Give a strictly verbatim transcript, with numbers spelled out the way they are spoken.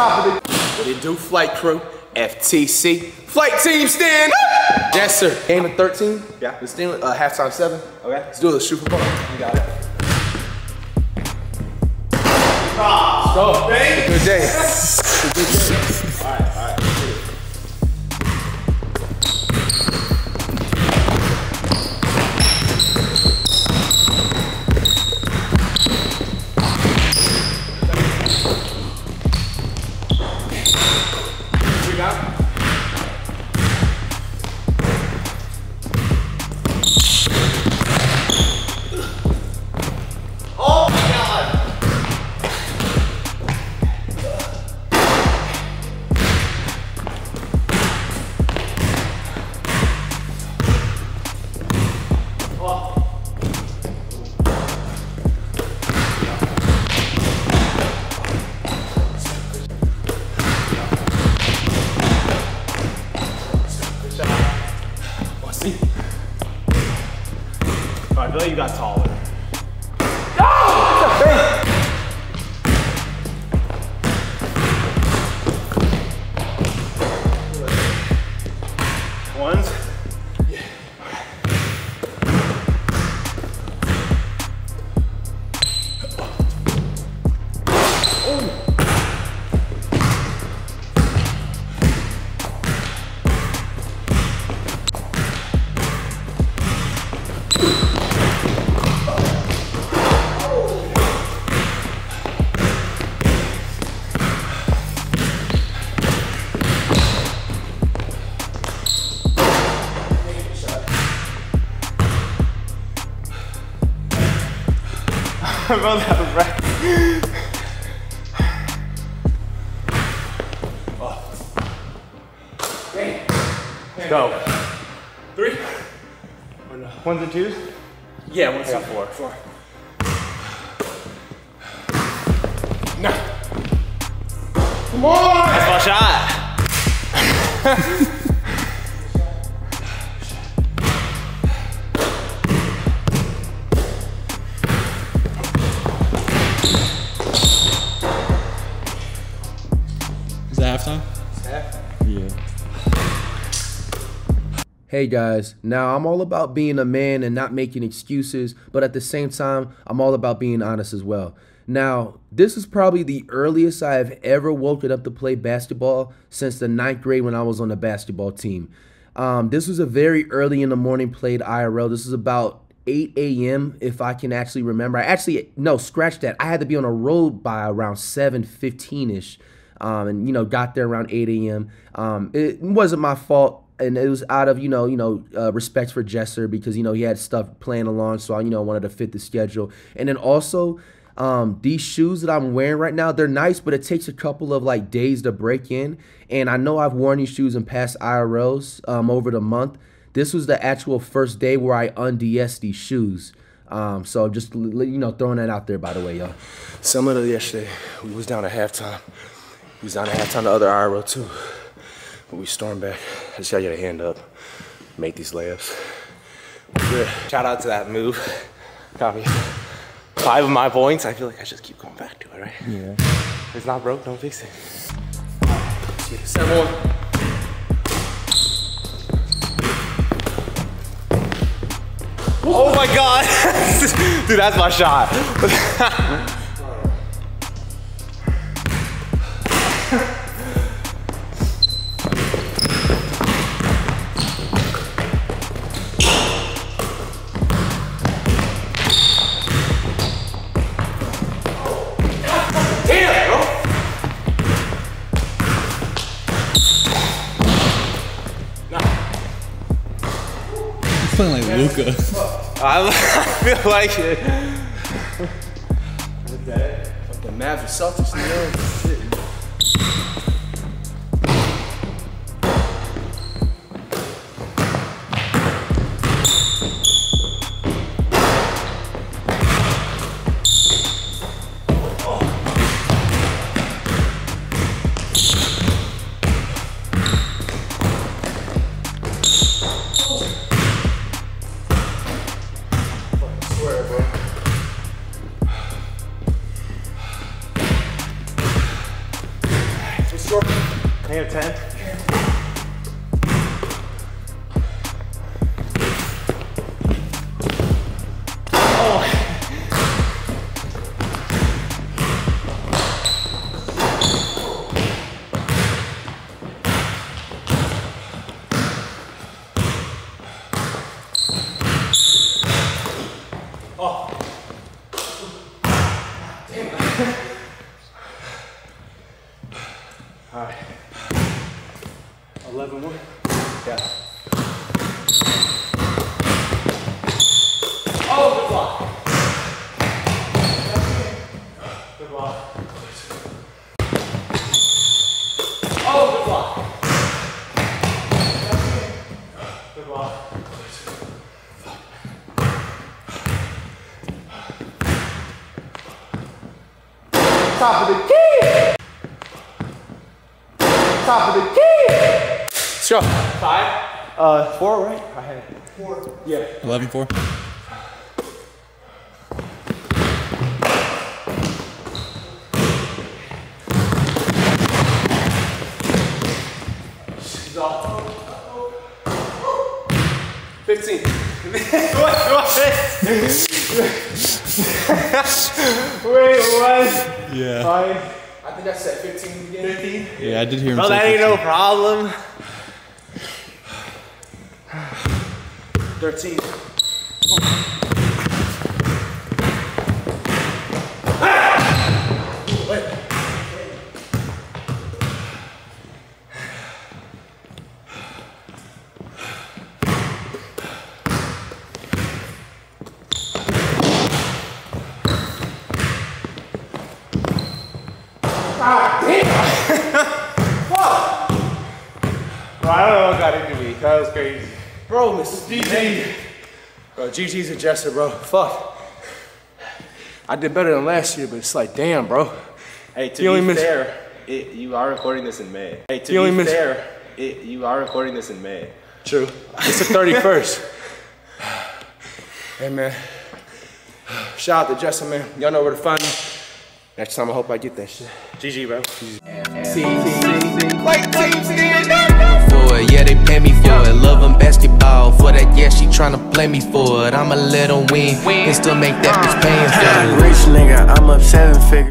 top of it. What it do, flight crew? F T C. Flight team stand up! Yes, sir. Game of thirteen. Yeah. This team, uh, halftime seven. Okay. Let's do it. Shoot for ball. You got it. Let's go. Thanks. Good day. Good day. All right, all right. I feel like you got taller. No! Ones? Yeah. I'm about to have a breath. Oh. Hey. Let's go. Three. Or no. Ones and twos? Yeah, ones and four. Four. No. Come on! That's my shot. Halftime? Yeah. Hey guys, now I'm all about being a man and not making excuses, but at the same time, I'm all about being honest as well. Now, this is probably the earliest I have ever woken up to play basketball since the ninth grade when I was on the basketball team. Um, this was a very early in the morning played I R L. This is about eight A M if I can actually remember. I actually, no, scratch that. I had to be on a road by around seven fifteen-ish. Um, and, you know, got there around eight A M Um, it wasn't my fault, and it was out of, you know, you know, uh, respect for Jesser because, you know, he had stuff playing along, so I, you know, wanted to fit the schedule. And then also, um, these shoes that I'm wearing right now, they're nice, but it takes a couple of, like, days to break in. And I know I've worn these shoes in past I R Ls um, over the month. This was the actual first day where I un-D S these shoes. Um, so just, you know, throwing that out there, by the way, y'all. Similar to yesterday, we was down at halftime. We was down at halftime the other I R L too, but we stormed back. I just gotta get a hand up, make these layups. Good. Shout out to that move. Got me five of my points. I feel like I just keep going back to it, right? Yeah. If it's not broke, don't fix it. Seven one. Oh my God, dude, that's my shot. Like Luca. I, I feel like it. Look at that. Fucking Mavs and Celtics in Negative ten. Top of the key! Top of the key! Let's go. Five? Uh, four, right? I had four. Yeah. eleven, four. fifteen. What? What? Wait, what? Yeah. Five. I think I said fifteen again. fifteen? Yeah, I did hear him. Well, that ain't no problem. thirteen. Crazy. Bro, Missus G G. Bro, G G's a Jesser, bro. Fuck. I did better than last year, but it's like, damn, bro. Hey, to you be fair, it, you are recording this in May. Hey, to you be fair, it, you are recording this in May. True. It's the thirty-first. Hey, man. Shout out to Jesser, man. Y'all know where to find me. Next time, I hope I get that shit. G G, bro. G G. Yeah, they pay me for it. Love them basketball for that. Yeah, she tryna play me for it. I'ma let them win and still make that bitch paying for it. Rich nigga, I'm up seven figures.